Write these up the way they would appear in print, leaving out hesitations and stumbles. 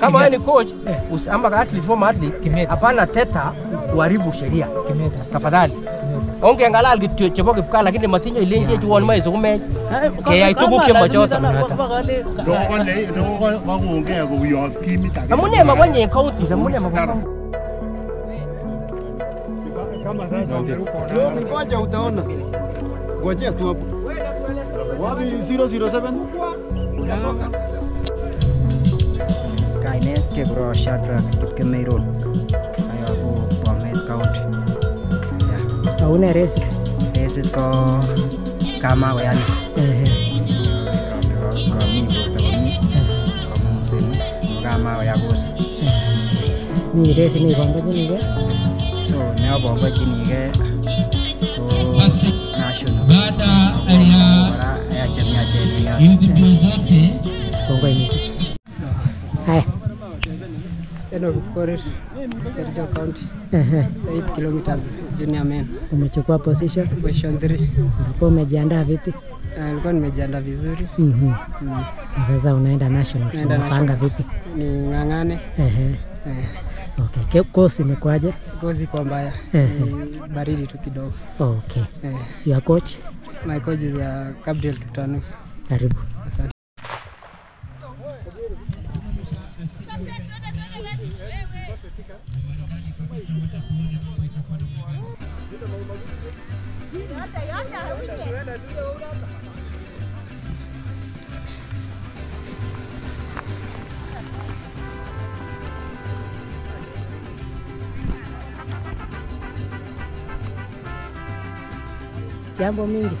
kama wewe ni coach usiamba athlete former athlete hapana teta kuharibu sheria tafadhali onge angalau alichoboka kufika lakini matinyo ilenje tu won maizo kume kaya ituguke machota ndio wakuongea kwa hiyo team taka amune mabonye coach amune mabonye kama sasa ndio ngoja utaona ngoja tu hapo wapi 007 kainet ke bro shatra kitke meiron hapo Bomet County ya taone risk risk ko kama wayani kama wayagosa ni risk ni bongo ni ge so now Bombay Kiniga national Hi. County. 8 kilometers junior men. Umechukua position 3. Ulikuwa umejiandaa vipi? Nilikuwa nimejiandaa vizuri. Sasa unaenda national. Unapanga vipi? Ningangane. Okay, kwa kosi imekwaje? Kosi kwa mbaya. Baridi tu kidogo. Okay. Your coach? My coach is Gabriel Kitano. Karibu. Asante. Jambo mingi.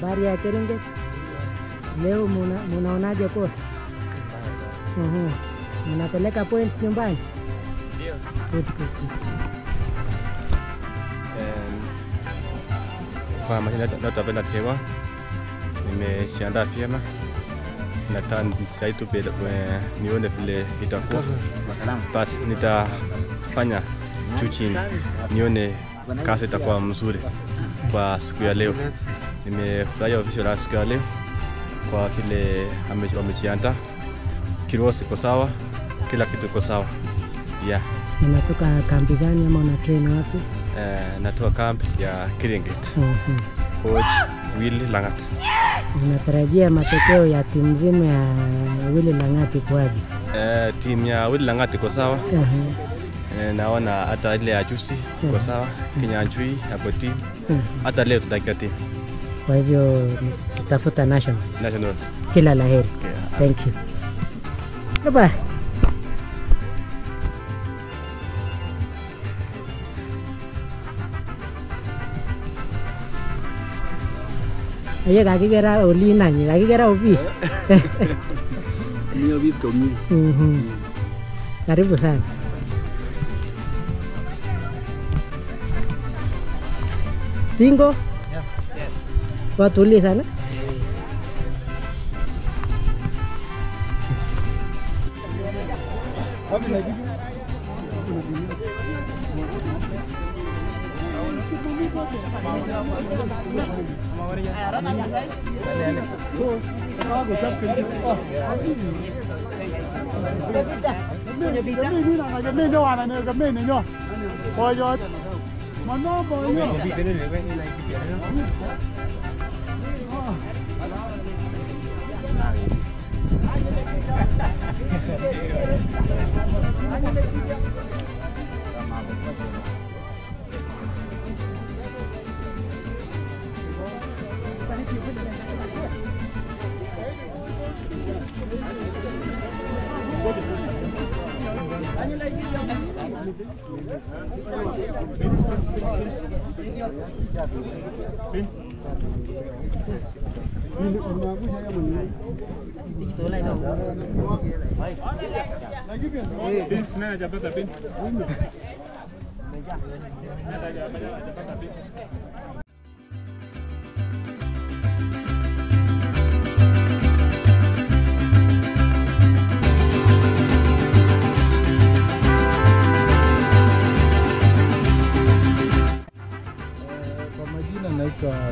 Habari ya Keringet. Leo munaonaje coach? Mnapeleka points nyumbani? Ndio. Kwa maana natapenda tewa. Nimeshaandaa vyema. Nataka nisaitu pia nione vile itakuwa. But nitafanya juu chini. Nione kazi itakuwa mzuri. Kwa siku ya leo nimefurahi official la siku ya leo kwa vile amejiandaa kirosi kwa sawa kila kitu kwa sawa yeah unatoka kambi gani ama una train wapi natoka kambi ya Keringet coach Willy Langat unatarajia matokeo ya timu nzima ya Willy Langat kwaje timu ya Willy Langat kwa sawa naona hata ile ajusi kwa sawa kinyanjui hapo timu hata leo tutakata timu kwa hivyo tutafuta national kila laheri thank you baba yeye kigera olina ni kigera ofisi ni ofisi kumi karibu sana Dingo? Yes. Yes. What will you say? Mano boy yo. Pins.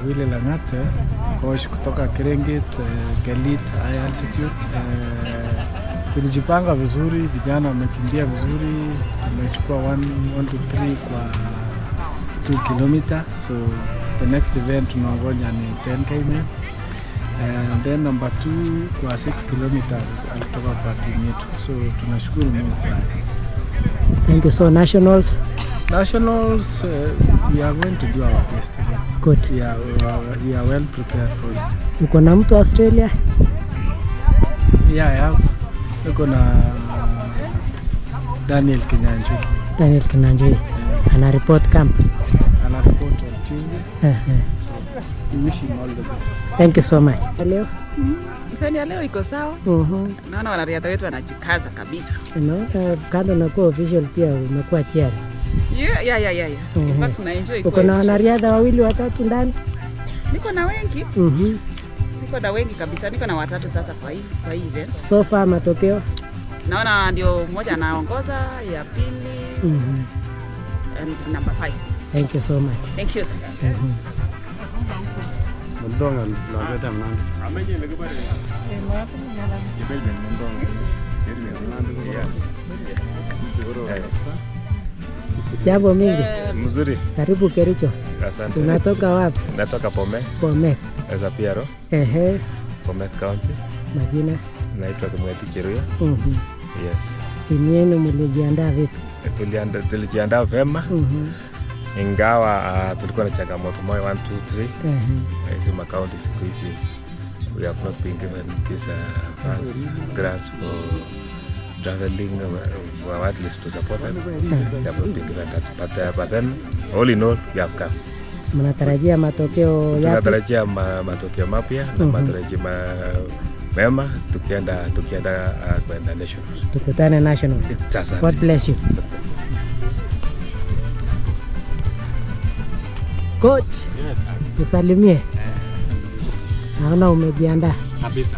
Willy Langat, coach kutoka Keringet, Galit, high altitude. Tulijipanga vizuri, vijana wamekimbia vizuri, tumechukua 1 to 3 kwa 2 km. So the next event tunangoja ni 10 km. And then number 2 kwa 6 km alitoka kwa timu yetu. So tunashukuru Mungu. Thank you. So nationals. Nationals, we are going to do our best. Good. We are well prepared for it. Uko na mtu Australia? Yeah, I have. Uko na Daniel Kenanji. Daniel Kenanji. Yeah. Ana report camp. Ana report on Tuesday. So we wish him all the best. Thank you so much. Leo. Leo iko sawa. Naona wanariadha wetu wanajikaza kabisa. Kando na kwa official pia umekuwa chiari. Yeah. Nilikuwa na enjoy kwa. Kuna wanariadha wawili watatu ndani. Niko na wengi. Niko na wengi kabisa. Niko na watatu sasa kwa hii event. So far matokeo naona ndio mmoja anaongoza, ya pili. And number 5. Thank you so much. Thank you. Mndonga na leta mnani. Ameje nilikuwa ni. Mwapo ni nala. Ibelbe mndonga. Ibelbe mndonga. Yeah. Jambo mingi. Mzuri. Karibu Kericho. Asante. Unatoka wapi? Natoka Pomet. Pomet. Eza Piaro. Pomet County. Majina? Naitwa Kimweti Kiruya. Yes. Timu yenu mlijiandaa vipi? Tulijiandaa vema. Ingawa tulikuwa na changamoto moja 1 2 3. Hizo makaunti siku hizi. We have not been given these grants for traveling or at least to support them. But then, all in all, we have come. Mnatarajia matokeo yapi? Tunatarajia matokeo mapya na matarajio mema tukienda kwa nationals. Tukutane nationals. God bless you. Coach. Yes, sir. Tusalimie. Naona umejiandaa. Kabisa.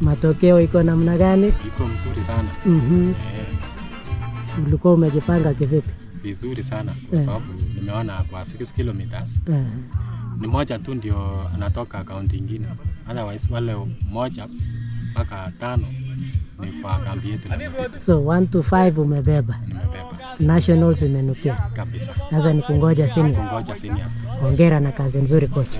Matokeo iko namna gani? Iko mzuri sana. Ulikuwa umejipanga kivipi? Vizuri sana kwa sababu nimeona kwa 6 kilometers. Ni moja tu ndio anatoka kaunti nyingine. Otherwise wale moja mpaka 5 ni kwa kambi yetu. So 1 to 5 umebeba. Nationals imenukia. Kabisa. Sasa ni kungoja seniors. Hongera na kazi nzuri coach.